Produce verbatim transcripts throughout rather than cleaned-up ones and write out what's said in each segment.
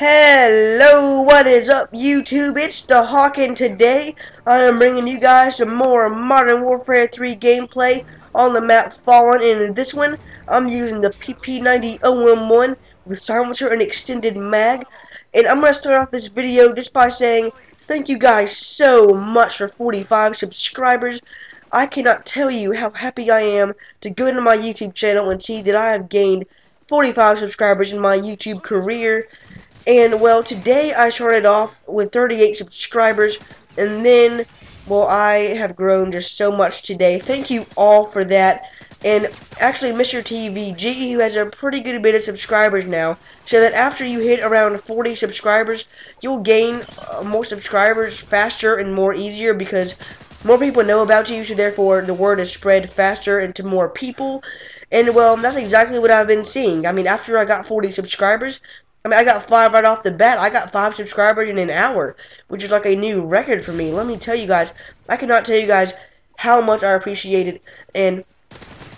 Hello, what is up YouTube? It's the Hawk and today I am bringing you guys some more Modern Warfare three gameplay on the map Fallen, and in this one I'm using the P P ninety M one with silencer and extended mag. And I'm going to start off this video just by saying thank you guys so much for forty-five subscribers. I cannot tell you how happy I am to go into my YouTube channel and see that I have gained forty-five subscribers in my YouTube career. And, well, today I started off with thirty-eight subscribers, and then, well, I have grown just so much today. Thank you all for that. And, actually, Mister T V G, who has a pretty good bit of subscribers now, so that after you hit around forty subscribers, you'll gain uh, more subscribers faster and more easier because more people know about you, so therefore the word is spread faster and to more people. And, well, that's exactly what I've been seeing. I mean, after I got forty subscribers, I mean, I got five right off the bat. I got five subscribers in an hour, which is like a new record for me. Let me tell you guys, I cannot tell you guys how much I appreciate it, and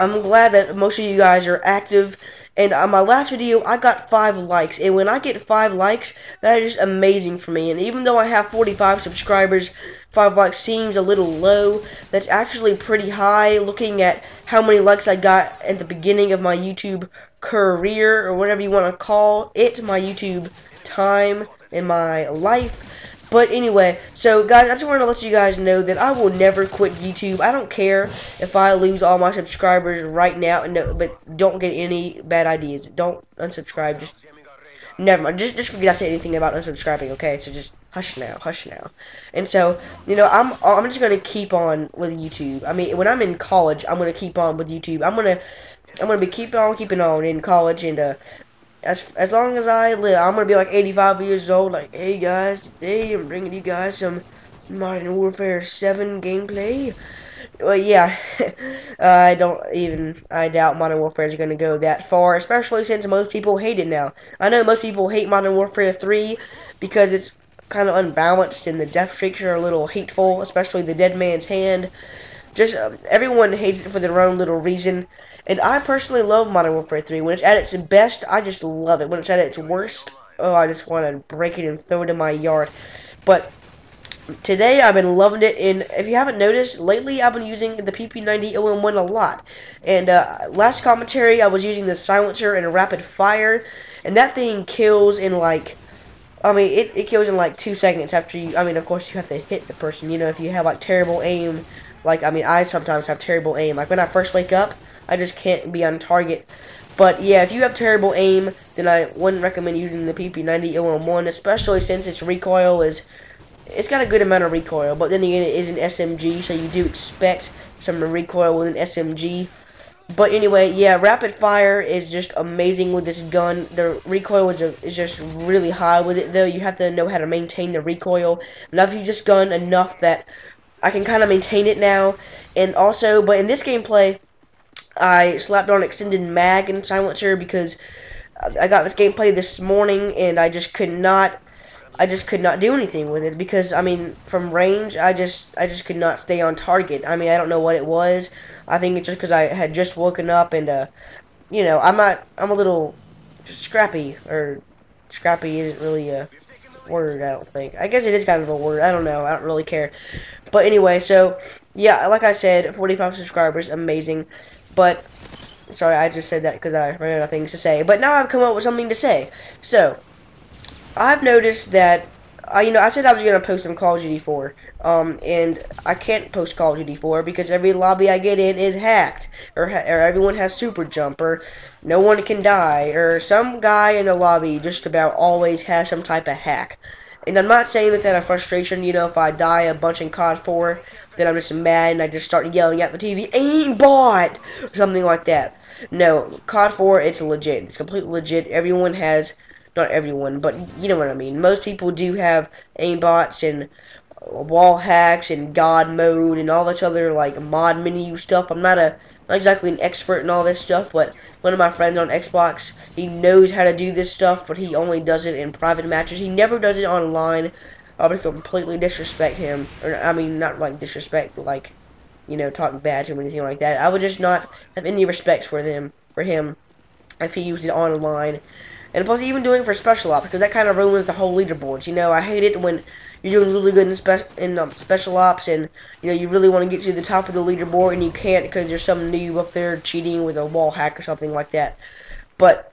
I'm glad that most of you guys are active. And on my last video, I got five likes, and when I get five likes, that is just amazing for me. And even though I have forty-five subscribers, five likes seems a little low. That's actually pretty high, looking at how many likes I got at the beginning of my YouTube career, or whatever you want to call it, my YouTube time in my life. But anyway, so guys, I just want to let you guys know that I will never quit YouTube. I don't care if I lose all my subscribers right now, no, but don't get any bad ideas. Don't unsubscribe. Just never mind. Just, just forget I said anything about unsubscribing, okay? So just hush now, hush now. And so, you know, I'm I'm just going to keep on with YouTube. I mean, when I'm in college, I'm going to keep on with YouTube. I'm going to I'm going to be keeping on, keeping on in college, and uh, As, as long as I live, I'm going to be like eighty-five years old, like, hey guys, today I'm bringing you guys some Modern Warfare seven gameplay. Well, yeah, I don't even, I doubt Modern Warfare is going to go that far, especially since most people hate it now. I know most people hate Modern Warfare three because it's kind of unbalanced and the death streaks are a little hateful, especially the Dead Man's Hand. Just, um, everyone hates it for their own little reason, and I personally love Modern Warfare three. When it's at its best, I just love it. When it's at its worst, oh, I just want to break it and throw it in my yard. But today, I've been loving it, and if you haven't noticed, lately I've been using the P P ninety M one a lot. And uh, last commentary, I was using the silencer and rapid fire, and that thing kills in, like, I mean, it, it kills in, like, two seconds after you, I mean, of course, you have to hit the person, you know, if you have, like, terrible aim. Like, I mean, I sometimes have terrible aim. Like, when I first wake up, I just can't be on target. But, yeah, if you have terrible aim, then I wouldn't recommend using the P P ninety M one, especially since its recoil is, it's got a good amount of recoil. But then again, it is an S M G, so you do expect some recoil with an S M G. But anyway, yeah, rapid fire is just amazing with this gun. The recoil is, a, is just really high with it, though. You have to know how to maintain the recoil. Now, if you just gun enough that I can kind of maintain it now, and also, but in this gameplay, I slapped on extended mag and silencer because I got this gameplay this morning, and I just could not, I just could not do anything with it because, I mean, from range, I just, I just could not stay on target. I mean, I don't know what it was. I think it's just because I had just woken up, and, uh, you know, I'm not, I'm a little scrappy, or scrappy isn't really a word, I don't think. I guess it is kind of a word. I don't know. I don't really care. But anyway, so, yeah, like I said, forty-five subscribers, amazing. But, sorry, I just said that because I ran out of things to say. But now I've come up with something to say. So, I've noticed that, I, you know, I said I was going to post on Call of Duty four. Um, and I can't post Call of Duty four because every lobby I get in is hacked. Or, ha or everyone has super jump, or no one can die. Or some guy in the lobby just about always has some type of hack. And I'm not saying that out of frustration, you know, if I die a bunch in C O D four, then I'm just mad and I just start yelling at the T V, aimbot! Or something like that. No, C O D four, it's legit. It's completely legit. Everyone has, not everyone, but you know what I mean. Most people do have aimbots and wall hacks and god mode and all this other, like, mod menu stuff. I'm not a not exactly an expert in all this stuff, but one of my friends on Xbox, he knows how to do this stuff, but he only does it in private matches. He never does it online. I would completely disrespect him, or I mean, not like disrespect, but like, you know, talk bad to him or anything like that. I would just not have any respect for them for him if he used it online. And plus, even doing it for special ops, because that kind of ruins the whole leaderboards. You know, I hate it when you're doing really good in, spe in um, special ops, and you know you really want to get to the top of the leaderboard, and you can't because there's some noob up there cheating with a wall hack or something like that. But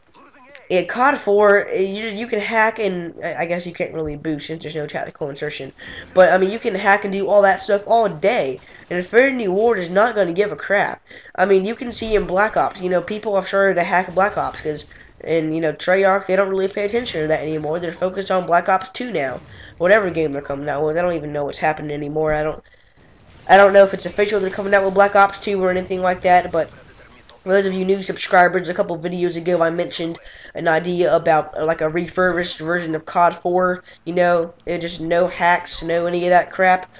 in C O D four, you you can hack, and I guess you can't really boost since there's no tactical insertion. But I mean, you can hack and do all that stuff all day. And Infinity Ward is not going to give a crap. I mean, you can see in Black Ops, you know, people have started to hack Black Ops because. And, you know, Treyarch, they don't really pay attention to that anymore. They're focused on Black Ops two now. Whatever game they're coming out with, I don't even know what's happening anymore. I don't I don't know if it's official they're coming out with Black Ops two or anything like that, but for those of you new subscribers, a couple videos ago I mentioned an idea about, like, a refurbished version of C O D four. You know, it just no hacks, no any of that crap.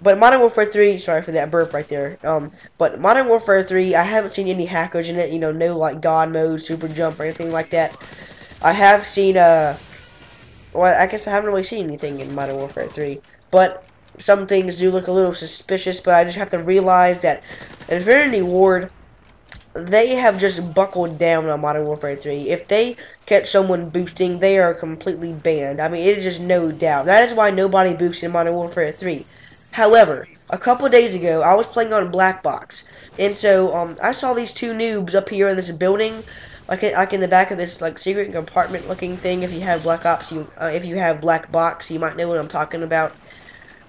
But Modern Warfare three, sorry for that burp right there, um, but Modern Warfare three, I haven't seen any hackers in it, you know, no, like, God mode, super jump, or anything like that. I have seen, uh, well, I guess I haven't really seen anything in Modern Warfare three, but some things do look a little suspicious, but I just have to realize that Infinity Ward, they have just buckled down on Modern Warfare three. If they catch someone boosting, they are completely banned. I mean, it is just no doubt. That is why nobody boosts in Modern Warfare three. However, a couple days ago, I was playing on Black Box, and so um, I saw these two noobs up here in this building, like like in the back of this like secret compartment-looking thing. If you have Black Ops, you uh, if you have Black Box, you might know what I'm talking about.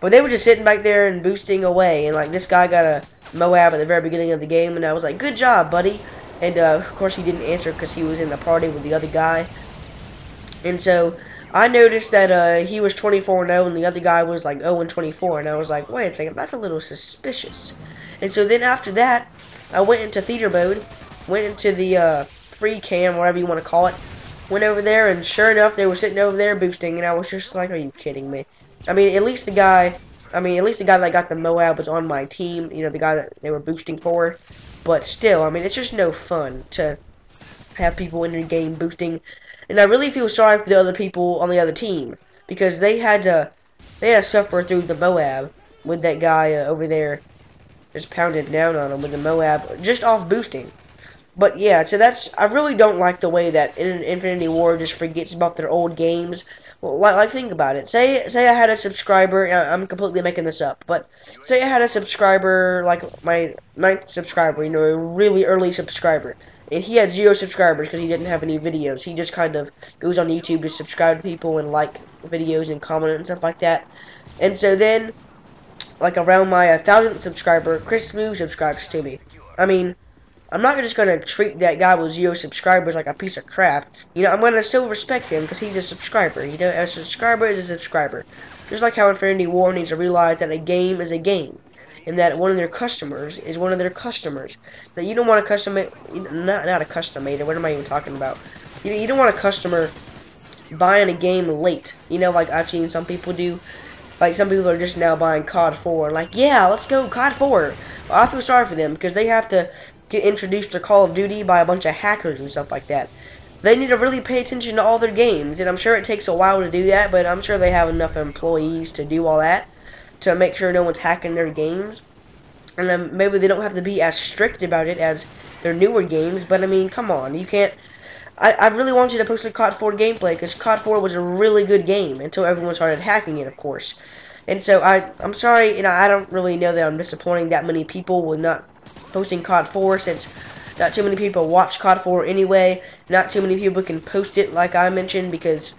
But they were just sitting back there and boosting away, and like this guy got a M O A B at the very beginning of the game, and I was like, "Good job, buddy!" And uh, of course, he didn't answer because he was in the party with the other guy, and so. I noticed that uh, he was twenty-four and oh and the other guy was like oh and twenty-four, and I was like, wait a second, that's a little suspicious. And so then after that, I went into theater mode, went into the uh, free cam, whatever you want to call it, went over there, and sure enough, they were sitting over there boosting, and I was just like, are you kidding me? I mean, at least the guy, I mean, at least the guy that got the M O A B was on my team, you know, the guy that they were boosting for, but still, I mean, it's just no fun to have people in your game boosting. And I really feel sorry for the other people on the other team because they had to they had to suffer through the M O A B with that guy uh, over there just pounding down on him with the M O A B just off boosting. But yeah, so that's I really don't like the way that Infinity Ward just forgets about their old games. Like, like think about it. Say say I had a subscriber. I'm completely making this up, but say I had a subscriber like my ninth subscriber, you know, a really early subscriber. And he had zero subscribers because he didn't have any videos. He just kind of goes on YouTube to subscribe to people and like videos and comment and stuff like that. And so then, like around my thousandth subscriber, Chris Smoove subscribes to me. I mean, I'm not just going to treat that guy with zero subscribers like a piece of crap. You know, I'm going to still respect him because he's a subscriber. You know, a subscriber is a subscriber. Just like how Infinity Ward needs to realize that a game is a game. And that one of their customers is one of their customers. That you don't want a customer, not not a customer. What am I even talking about? You you don't want a customer buying a game late. You know, like I've seen some people do. Like some people are just now buying C O D four. Like yeah, let's go C O D four. Well, I feel sorry for them because they have to get introduced to Call of Duty by a bunch of hackers and stuff like that. They need to really pay attention to all their games, and I'm sure it takes a while to do that. But I'm sure they have enough employees to do all that. To make sure no one's hacking their games, and then maybe they don't have to be as strict about it as their newer games. But I mean, come on, you can't. I, I really want you to post a C O D four gameplay because C O D four was a really good game until everyone started hacking it, of course. And so I I'm sorry, you know, I don't really know that I'm disappointing that many people with not posting C O D four since not too many people watch C O D four anyway. Not too many people can post it like I mentioned because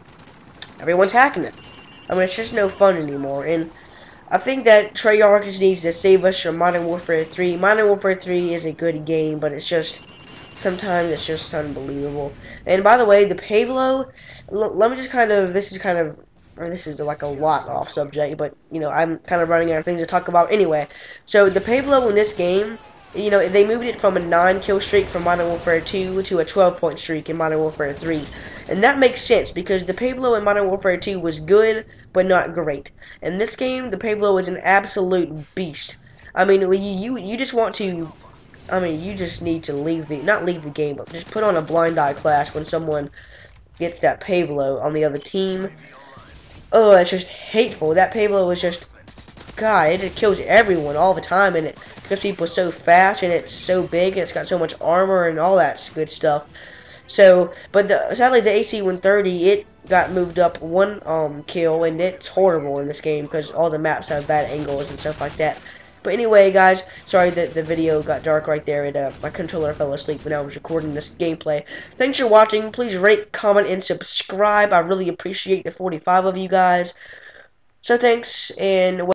everyone's hacking it. I mean, it's just no fun anymore, and. I think that Treyarch just needs to save us from Modern Warfare three. Modern Warfare three is a good game, but it's just, sometimes it's just unbelievable. And by the way, the Pave Low, let me just kind of, this is kind of, or this is like a lot off subject, but, you know, I'm kind of running out of things to talk about anyway. So, the Pave Low in this game, you know, they moved it from a nine kill streak from Modern Warfare two to a twelve point streak in Modern Warfare three. And that makes sense, because the Pave Low in Modern Warfare two was good, but not great. In this game, the Pave Low is an absolute beast. I mean, you, you you just want to, I mean, you just need to leave the, not leave the game, but just put on a blind eye class when someone gets that Pave Low on the other team. Oh, that's just hateful. That Pave Low is just, God, it just kills everyone all the time, and it because people are so fast, and it's so big, and it's got so much armor, and all that good stuff. So, but the, sadly, the A C one thirty, it got moved up one um, kill, and it's horrible in this game because all the maps have bad angles and stuff like that. But anyway, guys, sorry that the video got dark right there, and uh, my controller fell asleep when I was recording this gameplay. Thanks for watching. Please rate, comment, and subscribe. I really appreciate the forty-five of you guys. So thanks, and...